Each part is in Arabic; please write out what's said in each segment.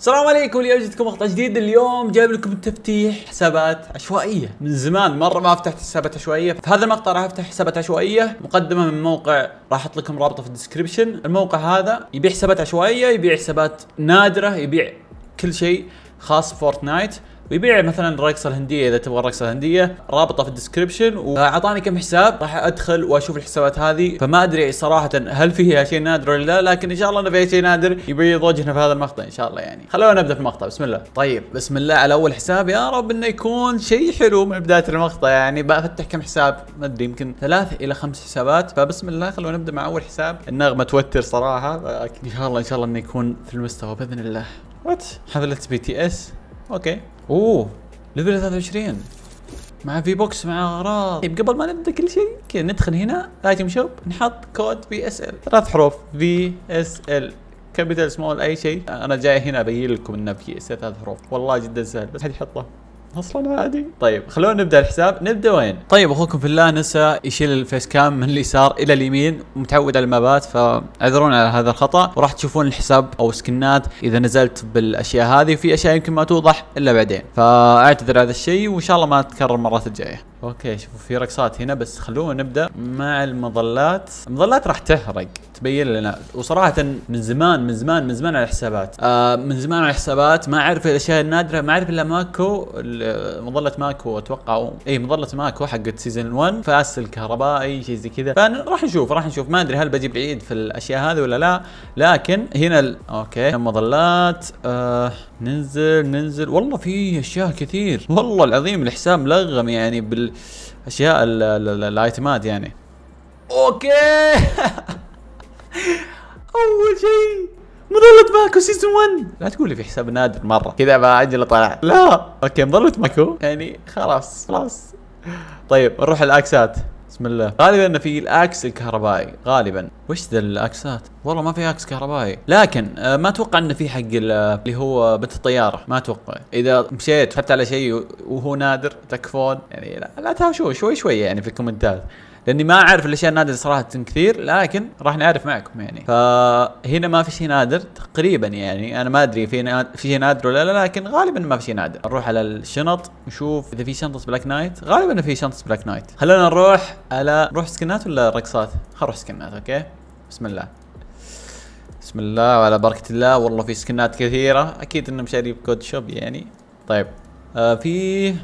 السلام عليكم. اليوم جيتكم مقطع جديد. اليوم جايب لكم تفتيح حسابات عشوائيه. من زمان مره ما فتحت حسابات عشوائيه، في هذا المقطع راح افتح حسابات عشوائيه مقدمه من موقع راح احط لكم رابطه في الديسكربشن. الموقع هذا يبيع حسابات عشوائيه، يبيع حسابات نادره، يبيع كل شيء خاص فورتنايت، ويبيع مثلا الرقصه الهنديه اذا تبغى الرقصه الهنديه. رابطه في الديسكربشن. واعطاني كم حساب راح ادخل واشوف الحسابات هذه، فما ادري صراحه هل فيها شيء نادر ولا لا، لكن ان شاء الله انه فيها شيء نادر يبيض وجهنا في هذا المقطع ان شاء الله. يعني خلونا نبدا في المقطع. بسم الله. طيب بسم الله على اول حساب، يا رب انه يكون شيء حلو من بدايه المقطع. يعني بفتح كم حساب ما ادري، يمكن 3 إلى 5 حسابات، فبسم الله خلونا نبدا مع اول حساب. النغمه توتر صراحه، لكن ان شاء الله انه يكون في المستوى باذن الله. وات حفله BTS. اوكي. اوه ليفل 23 مع في بوكس مع اغراض. طيب قبل ما نبدا كل شيء كذا ندخل هنا ايتم شوب، نحط كود VSL 3 حروف VSL كابيتال سمول اي شيء. انا جاي هنا ابين لكم انه VSL 3 حروف، والله جدا سهل بس حد يحطه اصلا عادي. طيب خلونا نبدا الحساب. نبدا وين؟ طيب اخوكم في الله نسى يشيل الفيس كام من اليسار الى اليمين، متعود على المابات فاعذرونا على هذا الخطا. وراح تشوفون الحساب او سكنات اذا نزلت بالاشياء هذه، في اشياء يمكن ما توضح الا بعدين، فاعتذر على هذا الشيء وان شاء الله ما تتكرر المرات الجايه. اوكي شوفوا في رقصات هنا، بس خلونا نبدا مع المظلات. المظلات راح تحرق تبين لنا، وصراحه من زمان على الحسابات، ما اعرف الاشياء النادره، ما اعرف الا ماكو، مظله ماكو اتوقع، اي مظله ماكو حقت سيزون 1، فاس الكهربائي شيء زي كذا. فراح نشوف ما ادري هل بجيب العيد في الاشياء هذه ولا لا، لكن هنا اوكي المظلات. ننزل والله في اشياء كثير، والله العظيم الحساب ملغم يعني بالاشياء الايتمات يعني. اوكي اول شيء مظلة ماكو سيزون 1. لا تقول لي في حساب نادر مرة كذا بعجلة طلع، لا اوكي مظلة ماكو يعني خلاص. طيب نروح الاكسات. بسم الله. غالبا في الاكس الكهربائي غالبا. وش ذا الاكسات؟ والله ما في اكس كهربائي، لكن ما اتوقع انه في حق اللي هو بنت الطياره، ما اتوقع. اذا مشيت حتى على شيء وهو نادر تكفون يعني، لا تهاوشوا شوي شوي يعني في الكومنتات، لاني ما اعرف الاشياء النادره صراحه كثير، لكن راح نعرف معكم يعني. فهنا ما في شيء نادر تقريبا يعني، انا ما ادري في شيء نادر ولا لا، لكن غالبا ما في شيء نادر. نروح على الشنط نشوف اذا في شنطه بلاك نايت. غالبا في شنطه بلاك نايت. خلونا نروح على، نروح سكنات ولا رقصات؟ خلينا نروح سكنات. اوكي بسم الله. بسم الله وعلى بركه الله، والله في سكنات كثيره، اكيد انه مشاريب كود شوب يعني. طيب في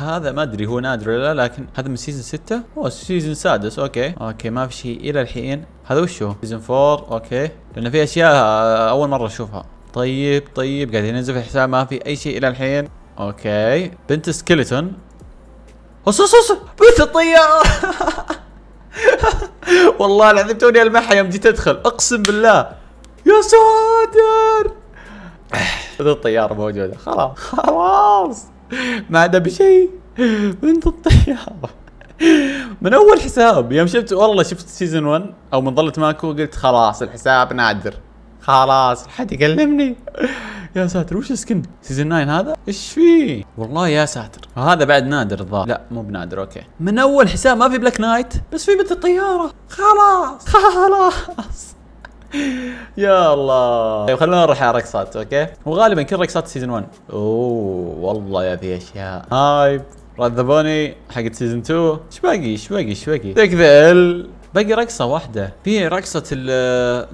هذا ما ادري هو نادر ولا لا، لكن هذا من سيزون 6 او سيزون 6. اوكي ما في شيء الى الحين. هذا وش هو؟ سيزون 4. اوكي لانه في اشياء اول مره اشوفها. طيب قاعد ينزل في الحساب ما في اي شيء الى الحين. اوكي بنت سكلتون. اوص بنت الطياره والله العظيم توني المحها يوم جيت ادخل، اقسم بالله يا ساتر بنت الطياره موجوده. خلاص ما عدا بشيء. بنت الطيارة من اول حساب يوم شفت، والله شفت سيزون 1 او مظلة ماكو قلت خلاص الحساب نادر، خلاص حد يكلمني. يا ساتر وش السكن سيزون 9 هذا؟ ايش فيه؟ والله يا ساتر هذا بعد نادر الظاهر. لا مو بنادر. اوكي من اول حساب ما في بلاك نايت بس في بنت الطيارة. خلاص يا الله. طيب خلونا نروح على رقصات. اوكي وغالبا كل رقصات سيزون 1. اوه والله يا في اشياء. هاي رذبوني حقت سيزون 2. ايش باقي؟ ذيك ذل باقي رقصه واحده، في رقصه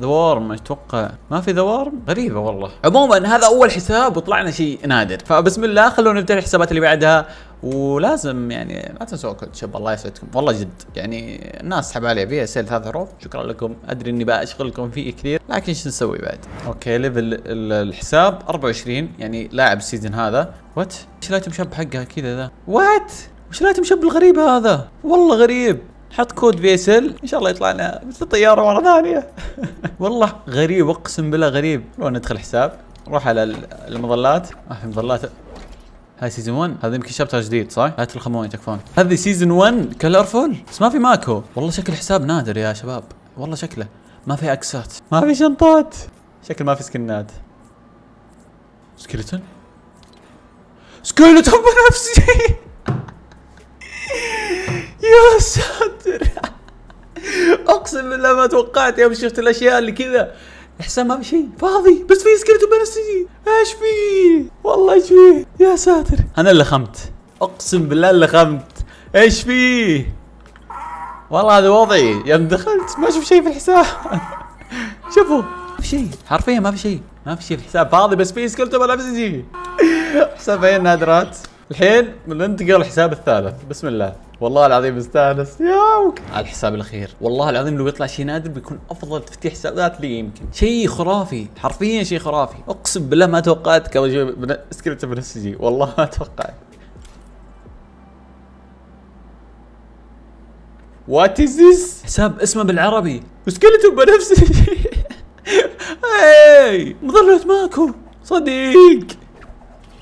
ذا وورم اتوقع. ما في ذا وورم، غريبه والله. عموما هذا اول حساب وطلعنا شيء نادر، فبسم الله خلونا نبدا الحسابات اللي بعدها. ولازم يعني لا تنسوا كود شب، الله يسعدكم والله جد يعني. الناس سحب علي VSL 3 حروف، شكرا لكم. ادري اني باشغلكم فيه كثير لكن ايش نسوي بعد. اوكي ليفل الحساب 24 يعني لاعب السيزون هذا. وات ايش لا تمشب حقها كذا ذا؟ وات وش لا تمشب الغريب هذا؟ والله غريب. حط كود VSL ان شاء الله يطلع لنا مثل الطياره مره ثانيه والله غريب اقسم بالله غريب. خلونا ندخل حساب، نروح على المظلات. ما في مظلات. هاي سيزون 1، هذا يمكن شابتر جديد صح؟ لا تلخموني تكفون. هذه سيزون 1 كلرفول بس ما في ماكو. والله شكل حساب نادر يا شباب، والله شكله. ما في اكسات، ما في شنطات، شكل ما في سكنات. سكلتون بنفسجي يا ساتر اقسم بالله ما توقعت يوم شفت الاشياء اللي كذا احسن ما في شيء، فاضي بس في سكلتون بنفسجي. ايش فيه؟ والله ايش فيه؟ يا ساتر، انا اللي خمت، اقسم بالله اللي خمت. ايش فيه؟ والله هذا وضعي يوم دخلت، ما اشوف شيء في الحساب. شوفوا ما في شيء، حرفيا ما في شيء، ما في شيء في الحساب، فاضي بس في سكلتون بنفسجي. حسابين نادرات. الحين بننتقل الحساب الثالث، بسم الله. والله العظيم مستانس ياوك على الحساب الاخير. والله العظيم لو يطلع شيء نادر بيكون افضل تفتيح حسابات لي، يمكن شيء خرافي، حرفيا شيء خرافي، اقسم بالله ما توقعت قبل شوي سكلتون بنفسجي، والله ما توقعت. وات از ذيس؟ حساب اسمه بالعربي سكلتون بنفسجي. اي مظلة ماكو صديق،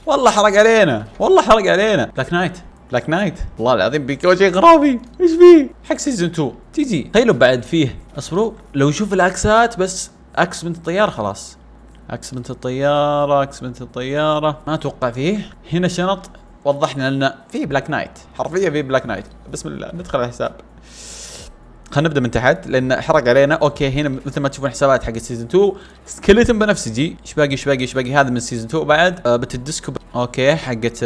والله حرق علينا، والله حرق علينا. بلاك نايت، بلاك نايت، والله العظيم بيكون شيء خرافي. ايش فيه؟ حق سيزون 2 تيجي، تخيلوا بعد فيه. اصبروا لو شوف الاكسات بس، اكس بنت الطيارة خلاص، اكس بنت الطيارة، اكس بنت الطيارة، ما اتوقع فيه. هنا شنط وضحنا لنا فيه بلاك نايت، حرفيا فيه بلاك نايت. بسم الله ندخل على الحساب. خلينا نبدا من تحت لان حرق علينا. اوكي هنا مثل ما تشوفون حسابات حق السيزون 2 سكلتون بنفسجي. ايش باقي؟ ايش باقي؟ ايش باقي؟ هذا من السيزون 2 بعد. بت الديسكو اوكي حقت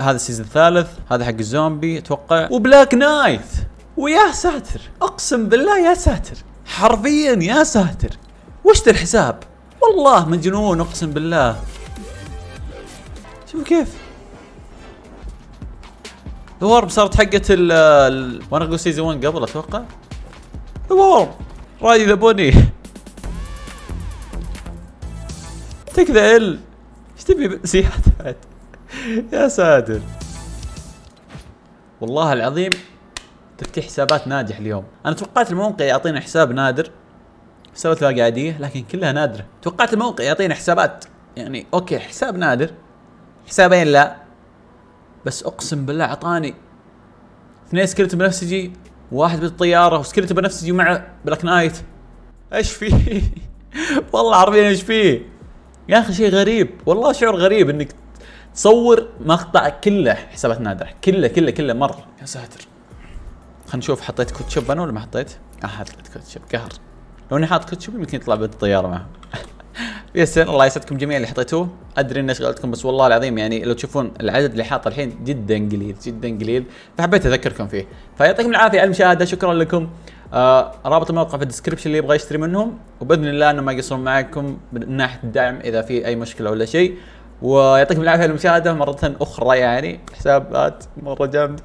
هذا السيزون الثالث، هذا حق الزومبي اتوقع، وبلاك نايت. ويا ساتر اقسم بالله يا ساتر، حرفيا يا ساتر وش ذا الحساب، والله مجنون اقسم بالله. شوف كيف الورب صارت حقت ال وانا اقول سيزون 1 قبل اتوقع. الورب راي ذبوني تكذل، ايش تبي سياحة؟ يا ساتر والله العظيم تفتيح حسابات ناجح اليوم. انا توقعت الموقع يعطينا حساب نادر، حسابات عادية لكن كلها نادرة. توقعت الموقع يعطينا حسابات يعني اوكي حساب نادر، حسابين لا، بس اقسم بالله اعطاني 2 سكلتون بنفسجي، 1 بالطياره وسكلتون بنفسجي مع بلاك نايت. ايش فيه؟ والله عارفين ايش فيه يا اخي، شيء غريب والله، شعور غريب انك تصور مقطع كله حسابات نادره، كله كله كله مره. يا ساتر خلينا نشوف، حطيت كوتشب انا ولا ما حطيت؟ حطيت كوتشب قهر، لو اني حاط كوتشب يمكن يطلع بالطياره معه. يسر الله يسعدكم جميعا اللي حطيتوه، ادري اني شغلتكم بس والله العظيم يعني لو تشوفون العدد اللي حاطه الحين جدا قليل جدا قليل، فحبيت اذكركم فيه. فيعطيكم العافيه على المشاهده، شكرا لكم. رابط الموقع في الديسكربشن اللي يبغى يشتري منهم، وباذن الله انه ما يقصرون معكم من ناحيه الدعم اذا في اي مشكله ولا شيء. ويعطيكم العافيه على المشاهده مره اخرى، يعني حسابات مره جامد.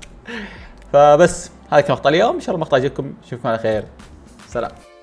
فبس هذا كان مقطع اليوم، ان شاء الله مقطع يجيكم، اشوفكم على خير، سلام.